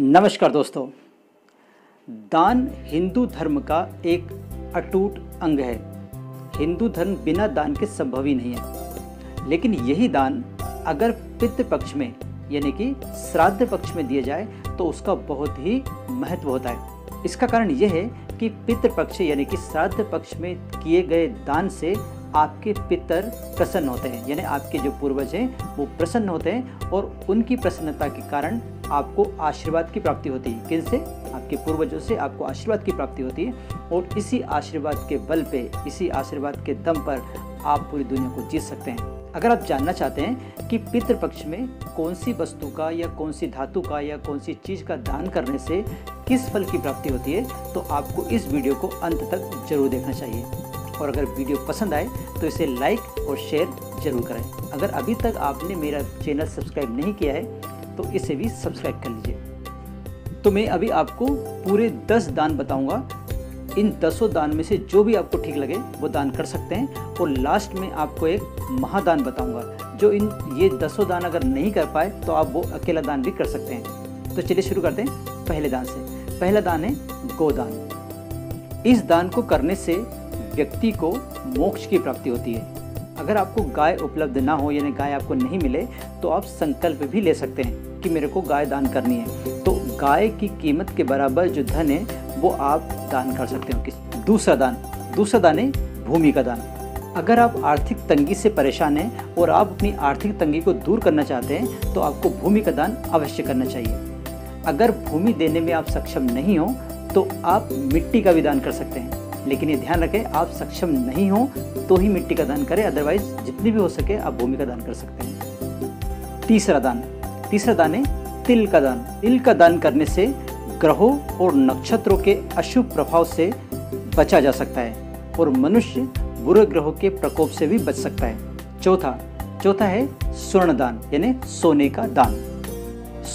नमस्कार दोस्तों, दान हिंदू धर्म का एक अटूट अंग है। हिंदू धर्म बिना दान के संभव ही नहीं है, लेकिन यही दान अगर पितृपक्ष में यानी कि श्राद्ध पक्ष में दिया जाए तो उसका बहुत ही महत्व होता है। इसका कारण यह है कि पितृपक्ष यानी कि श्राद्ध पक्ष में किए गए दान से आपके पितर प्रसन्न होते हैं, यानी आपके जो पूर्वज हैं वो प्रसन्न होते हैं और उनकी प्रसन्नता के कारण आपको आशीर्वाद की प्राप्ति होती है। किनसे? आपके पूर्वजों से आपको आशीर्वाद की प्राप्ति होती है और इसी आशीर्वाद के बल पे, इसी आशीर्वाद के दम पर आप पूरी दुनिया को जीत सकते हैं। अगर आप जानना चाहते हैं कि पितृपक्ष में कौन सी वस्तु का या कौन सी धातु का या कौन सी चीज़ का दान करने से किस फल की प्राप्ति होती है तो आपको इस वीडियो को अंत तक जरूर देखना चाहिए। और अगर वीडियो पसंद आए तो इसे लाइक और शेयर जरूर करें। अगर अभी तक आपने मेरा चैनल सब्सक्राइब नहीं किया है तो इसे भी सब्सक्राइब कर लीजिए। तो मैं अभी आपको पूरे 10 दान बताऊंगा। इन 10 दान में से जो भी आपको ठीक लगे वो दान कर सकते हैं और लास्ट में आपको एक महादान बताऊंगा। जो इन ये 10 दान अगर नहीं कर पाए तो आप वो अकेला दान भी कर सकते हैं। तो चलिए शुरू करते हैं पहले दान से। पहला दान है गोदान। इस दान को करने से व्यक्ति को मोक्ष की प्राप्ति होती है। अगर आपको गाय उपलब्ध ना हो यानी गाय आपको नहीं मिले तो आप संकल्प भी ले सकते हैं कि मेरे को गाय दान करनी है, तो गाय की कीमत के बराबर जो धन है वो आप दान कर सकते हो। दूसरा दान है भूमि का दान। अगर आप आर्थिक तंगी से परेशान हैं और आप अपनी आर्थिक तंगी को दूर करना चाहते हैं तो आपको भूमि का दान अवश्य करना चाहिए। अगर भूमि देने में आप सक्षम नहीं हो तो आप मिट्टी का भी दान कर सकते हैं, लेकिन ये ध्यान रखें आप सक्षम नहीं हो तो ही मिट्टी का दान करें, अदरवाइज जितनी भी हो सके आप भूमि का दान कर सकते हैं। तीसरा दान है तिल का दान। तिल का दान करने से ग्रहों और नक्षत्रों के अशुभ प्रभाव से बचा जा सकता है और मनुष्य बुरे ग्रहों के प्रकोप से भी बच सकता है। चौथा है स्वर्ण दान यानी सोने का दान।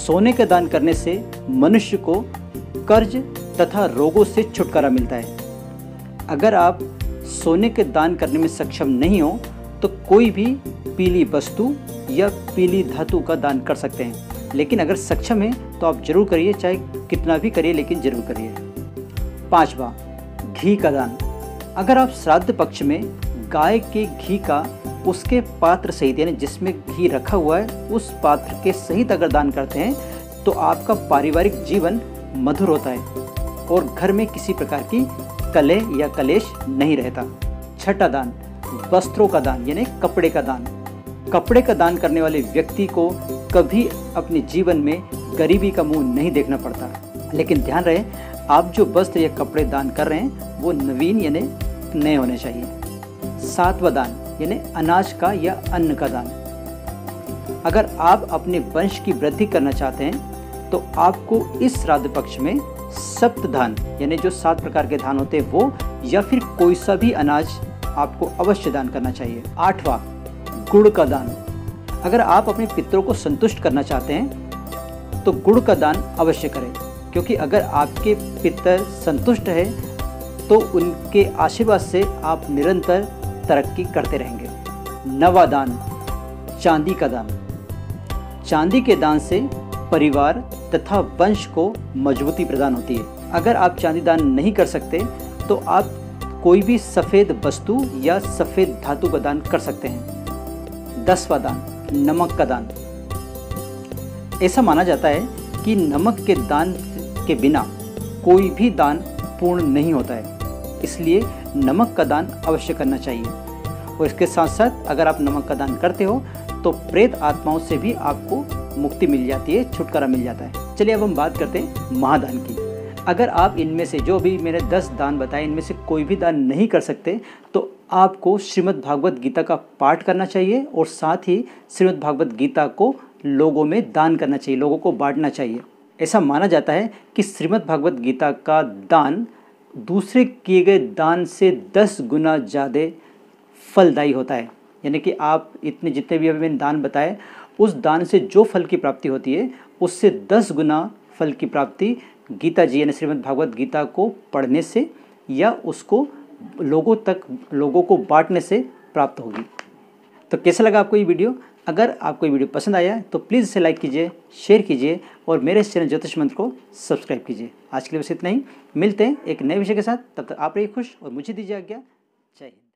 सोने का दान करने से मनुष्य को कर्ज तथा रोगों से छुटकारा मिलता है। अगर आप सोने के दान करने में सक्षम नहीं हो तो कोई भी पीली वस्तु या पीली धातु का दान कर सकते हैं, लेकिन अगर सक्षम है तो आप जरूर करिए, चाहे कितना भी करिए लेकिन जरूर करिए। पांचवा, घी का दान। अगर आप श्राद्ध पक्ष में गाय के घी का उसके पात्र सहित यानी जिसमें घी रखा हुआ है उस पात्र के सहित अगर दान करते हैं तो आपका पारिवारिक जीवन मधुर होता है और घर में किसी प्रकार की कलह या कलेश नहीं रहता। छठा दान, वस्त्रों का दान यानी कपड़े का दान। कपड़े का दान करने वाले व्यक्ति को कभी अपने जीवन में गरीबी का मुंह नहीं देखना पड़ता। लेकिन ध्यान रहे आप जो वस्त्र या कपड़े दान कर रहे हैं वो नवीन यानी नए होने चाहिए। सातवां दान यानी अनाज का या अन्न का दान। अगर आप अपने वंश की वृद्धि करना चाहते हैं तो आपको इस श्राद्ध पक्ष में सप्त धान यानी जो 7 प्रकार के धान होते हैं वो या फिर कोई सा भी अनाज आपको अवश्य दान करना चाहिए। 8वां, गुड़ का दान। अगर आप अपने पितरों को संतुष्ट करना चाहते हैं तो गुड़ का दान अवश्य करें, क्योंकि अगर आपके पितर संतुष्ट है तो उनके आशीर्वाद से आप निरंतर तरक्की करते रहेंगे। 9वां दान, चांदी का दान। चांदी के दान से परिवार तथा वंश को मजबूती प्रदान होती है। अगर आप चांदी दान नहीं कर सकते तो आप कोई भी सफ़ेद वस्तु या सफ़ेद धातु का दान कर सकते हैं। 10वां दान, नमक का दान। ऐसा माना जाता है कि नमक के दान के बिना कोई भी दान पूर्ण नहीं होता है, इसलिए नमक का दान अवश्य करना चाहिए। और इसके साथ साथ अगर आप नमक का दान करते हो तो प्रेत आत्माओं से भी आपको मुक्ति मिल जाती है, छुटकारा मिल जाता है। चलिए अब हम बात करते हैं महादान की। अगर आप इनमें से जो भी मैंने 10 दान बताए इनमें से कोई भी दान नहीं कर सकते तो आपको श्रीमद् भागवत गीता का पाठ करना चाहिए और साथ ही श्रीमद् भागवत गीता को लोगों में दान करना चाहिए, लोगों को बांटना चाहिए। ऐसा माना जाता है कि श्रीमद् भागवत गीता का दान दूसरे किए गए दान से 10 गुना ज़्यादा फलदायी होता है, यानी कि आप इतने जितने भी अभी मैंने दान बताए उस दान से जो फल की प्राप्ति होती है उससे 10 गुना फल की प्राप्ति गीता जी यानी श्रीमद् भागवत गीता को पढ़ने से या उसको लोगों को बांटने से प्राप्त होगी। तो कैसा लगा आपको ये वीडियो? अगर आपको ये वीडियो पसंद आया तो प्लीज़ इसे लाइक कीजिए, शेयर कीजिए और मेरे इस चैनल ज्योतिष मंत्र को सब्सक्राइब कीजिए। आज के लिए बस इतना ही, मिलते हैं एक नए विषय के साथ। तब तक आप रहिए खुश और मुझे दीजिए आज्ञा। जय हिंद।